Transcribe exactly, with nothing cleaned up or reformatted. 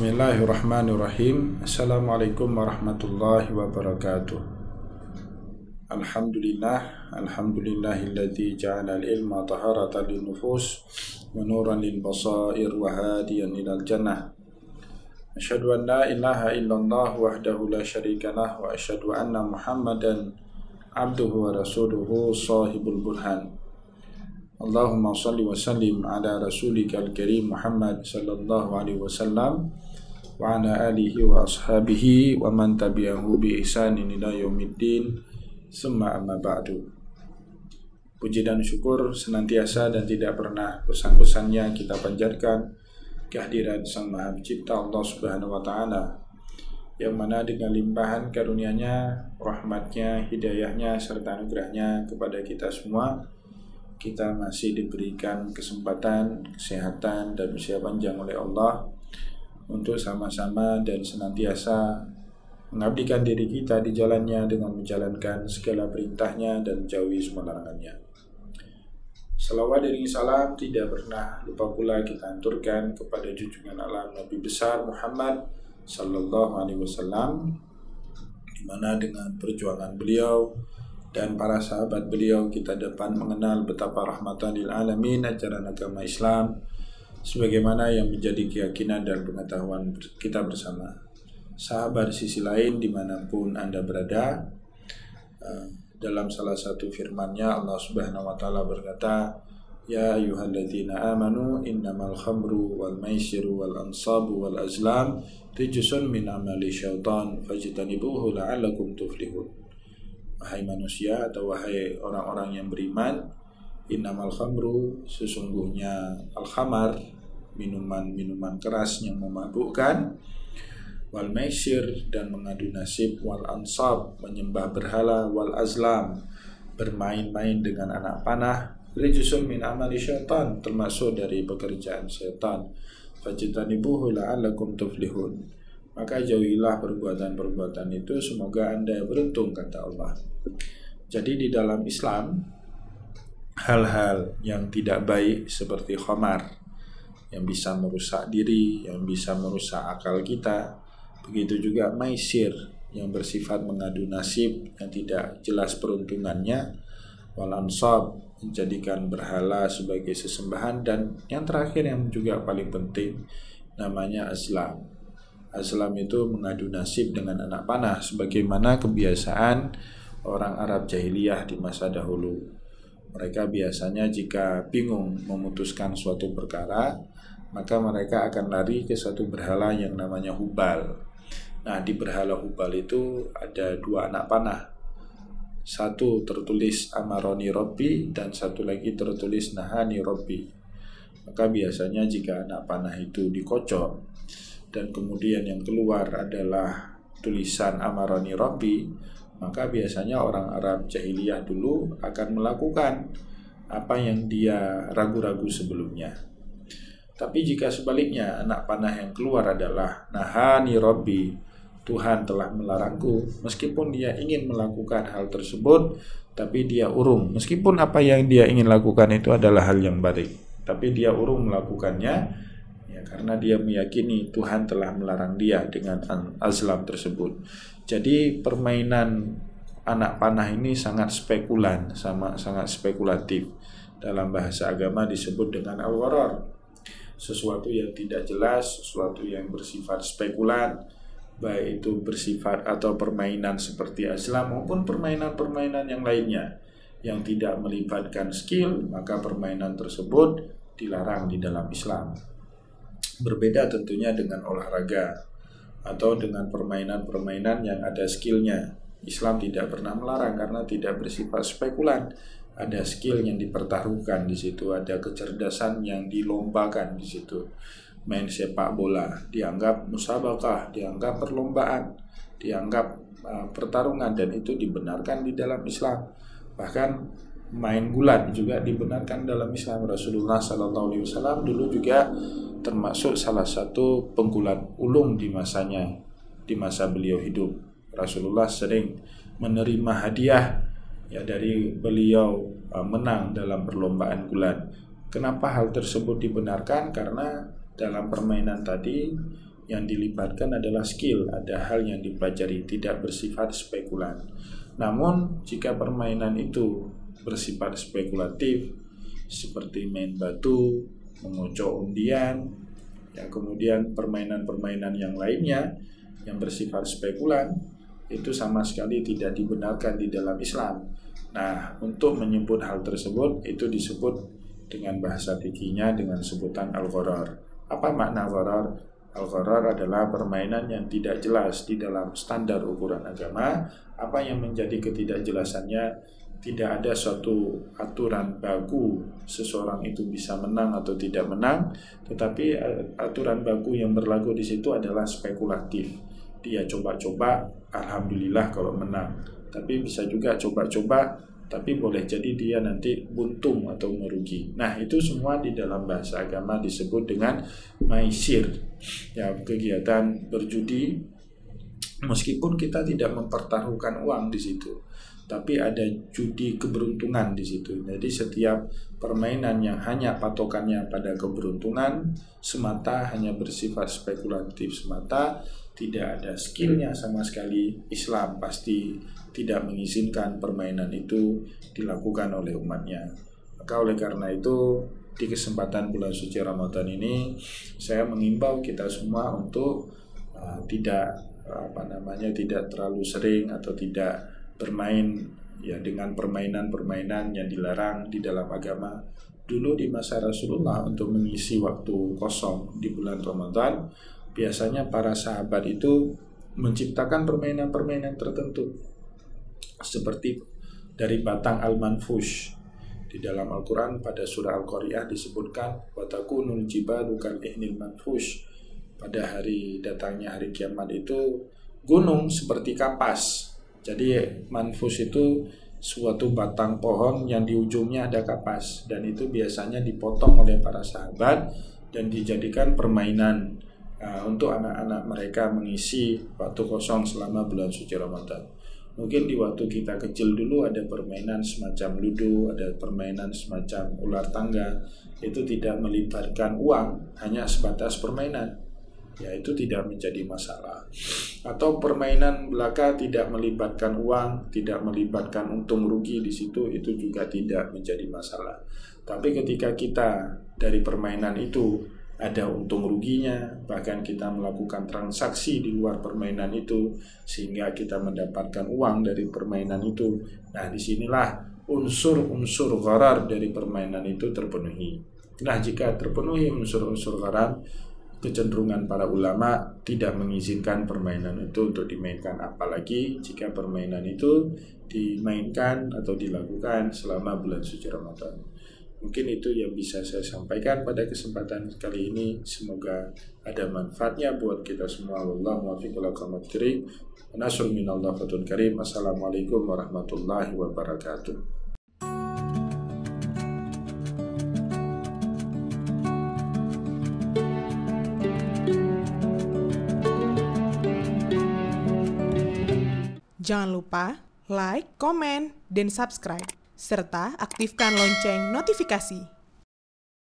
Bismillahirrahmanirrahim. Assalamualaikum warahmatullahi wabarakatuh. Alhamdulillah, alhamdulillahilladzi ja'ala al-ilma taharatan lin-nufus wa nuran lil-basair wa hadiyan ilal jannah. Asyhadu an la ilaha illallah wahdahu la syarikalah wa asyhadu anna Muhammadan abduhu wa rasuluhu sahibul burhan. Allahumma salli wa sallim ala rasulika al-karim Muhammad sallallahu alaihi wasallam wa ala alihi wa ashabihi wa man tabi'ahu bi ihsanin ila yaumiddin summa amma ba'du. Puji dan syukur senantiasa dan tidak pernah pesan-pesannya kita panjatkan kehadiran Sang Maha Pencipta Allah Subhanahu wa taala, yang mana dengan limpahan karunia-Nya, rahmat-Nya, hidayah-Nya serta anugerah-Nya kepada kita semua, kita masih diberikan kesempatan, kesehatan, dan usia panjang oleh Allah untuk sama-sama dan senantiasa mengabdikan diri kita di jalannya dengan menjalankan segala perintahnya dan menjauhi semua larangannya. Salawat dan salam tidak pernah lupa pula kita anturkan kepada junjungan alam Nabi besar Muhammad Sallallahu Alaihi Wasallam, di mana dengan perjuangan beliau dan para sahabat beliau kita dapat mengenal betapa rahmatan lil alamin ajaran agama Islam sebagaimana yang menjadi keyakinan dan pengetahuan kita bersama. Sahabat sisi lain dimanapun Anda berada, dalam salah satu firman-Nya Allah Subhanahu wa taala berkata, ya ayyuhalladzina amanu innamal khamru wal maisiru wal ansabu wal azlam rijsun min amali syaitan fajtanibuhu la'allakum tuflihun. Wahai manusia atau wahai orang-orang yang beriman, innamal khamru, sesungguhnya al-khamar, minuman-minuman keras yang memabukkan, wal maisir, dan mengadu nasib, wal ansab, menyembah berhala, wal azlam, bermain-main dengan anak panah, rijsun min amali syaitan, termasuk dari pekerjaan setan, fajtanibuhu la'allakum tuflihun. Maka jauhilah perbuatan-perbuatan itu, semoga Anda beruntung, kata Allah. Jadi di dalam Islam, hal-hal yang tidak baik seperti khamar, yang bisa merusak diri, yang bisa merusak akal kita, begitu juga maisir, yang bersifat mengadu nasib, yang tidak jelas peruntungannya, wal ansab, menjadikan berhala sebagai sesembahan, dan yang terakhir yang juga paling penting, namanya azlam. Azlam itu mengadu nasib dengan anak panah, sebagaimana kebiasaan orang Arab jahiliyah di masa dahulu. Mereka biasanya jika bingung memutuskan suatu perkara, maka mereka akan lari ke satu berhala yang namanya Hubal. Nah, di berhala Hubal itu ada dua anak panah. Satu tertulis Amaroni Robbi dan satu lagi tertulis Nahani Robbi. Maka biasanya jika anak panah itu dikocok, dan kemudian yang keluar adalah tulisan Amaroni Robbi, maka biasanya orang Arab jahiliyah dulu akan melakukan apa yang dia ragu-ragu sebelumnya. Tapi jika sebaliknya anak panah yang keluar adalah Nahani Robbi, Tuhan telah melarangku, meskipun dia ingin melakukan hal tersebut, tapi dia urung, meskipun apa yang dia ingin lakukan itu adalah hal yang baik, tapi dia urung melakukannya, ya, karena dia meyakini Tuhan telah melarang dia dengan azlam tersebut. Jadi permainan anak panah ini sangat spekulan, sama sangat spekulatif. Dalam bahasa agama disebut dengan al-warar. Sesuatu yang tidak jelas, sesuatu yang bersifat spekulan, baik itu bersifat atau permainan seperti azlam maupun permainan-permainan yang lainnya yang tidak melibatkan skill, maka permainan tersebut dilarang di dalam Islam. Berbeda tentunya dengan olahraga atau dengan permainan-permainan yang ada skillnya. Islam tidak pernah melarang karena tidak bersifat spekulan. Ada skill yang dipertaruhkan di situ, ada kecerdasan yang dilombakan di situ. Main sepak bola dianggap musabaqah, dianggap perlombaan, dianggap uh, pertarungan, dan itu dibenarkan di dalam Islam. Bahkan main gulat juga dibenarkan dalam Islam. Rasulullah shallallahu alaihi wasallam dulu juga termasuk salah satu penggulat ulung di masanya, di masa beliau hidup. Rasulullah sering menerima hadiah, ya, dari beliau menang dalam perlombaan gulat. Kenapa hal tersebut dibenarkan? Karena dalam permainan tadi yang dilibatkan adalah skill, ada hal yang dipelajari, tidak bersifat spekulan. Namun, jika permainan itu bersifat spekulatif, seperti main batu, mengocok undian, ya, kemudian permainan-permainan yang lainnya yang bersifat spekulan, itu sama sekali tidak dibenarkan di dalam Islam. Nah, untuk menyebut hal tersebut, itu disebut dengan bahasa fikihnya dengan sebutan al-gharar. Apa makna gharar? Al-gharar adalah permainan yang tidak jelas di dalam standar ukuran agama. Apa yang menjadi ketidakjelasannya, tidak ada suatu aturan baku seseorang itu bisa menang atau tidak menang, tetapi aturan baku yang berlaku di situ adalah spekulatif. Dia coba-coba, alhamdulillah kalau menang, tapi bisa juga coba-coba, tapi boleh jadi dia nanti buntung atau merugi. Nah, itu semua di dalam bahasa agama disebut dengan maisir, ya, kegiatan berjudi. Meskipun kita tidak mempertaruhkan uang di situ, tapi ada judi keberuntungan di situ. Jadi setiap permainan yang hanya patokannya pada keberuntungan semata, hanya bersifat spekulatif semata, tidak ada skillnya sama sekali, Islam pasti tidak mengizinkan permainan itu dilakukan oleh umatnya. Maka oleh karena itu, di kesempatan bulan suci Ramadan ini, saya mengimbau kita semua untuk uh, tidak apa namanya tidak terlalu sering atau tidak bermain ya dengan permainan-permainan yang dilarang di dalam agama. Dulu di masa Rasulullah, untuk mengisi waktu kosong di bulan Ramadan, biasanya para sahabat itu menciptakan permainan-permainan tertentu, seperti dari batang al-manfush. Di dalam Al-Quran pada surah Al-Qari'ah disebutkan watakunul jibalu kal'ihnil manfush. Pada hari datangnya hari kiamat itu gunung seperti kapas. Jadi manfush itu suatu batang pohon yang di ujungnya ada kapas, dan itu biasanya dipotong oleh para sahabat dan dijadikan permainan Uh, untuk anak-anak mereka mengisi waktu kosong selama bulan suci Ramadan. Mungkin di waktu kita kecil dulu ada permainan semacam ludo, ada permainan semacam ular tangga. Itu tidak melibatkan uang, hanya sebatas permainan, ya, itu tidak menjadi masalah. Atau permainan belaka tidak melibatkan uang, tidak melibatkan untung rugi di situ, itu juga tidak menjadi masalah. Tapi ketika kita dari permainan itu ada untung ruginya, bahkan kita melakukan transaksi di luar permainan itu sehingga kita mendapatkan uang dari permainan itu. Nah, disinilah unsur-unsur gharar dari permainan itu terpenuhi. Nah, jika terpenuhi unsur-unsur gharar, kecenderungan para ulama tidak mengizinkan permainan itu untuk dimainkan, apalagi jika permainan itu dimainkan atau dilakukan selama bulan suci Ramadan. Mungkin itu yang bisa saya sampaikan pada kesempatan kali ini. Semoga ada manfaatnya buat kita semua. Wallahu muwaffiq ila aqwamit thoriq. Nasrun minallahi wa fathun karim. Assalamualaikum warahmatullahi wabarakatuh. Jangan lupa like, komen, dan subscribe, serta aktifkan lonceng notifikasi.